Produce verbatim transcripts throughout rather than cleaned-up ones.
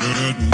It's great to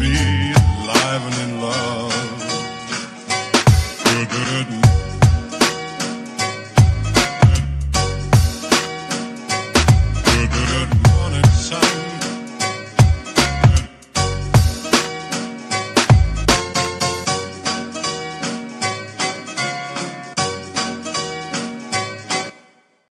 be alive and in love.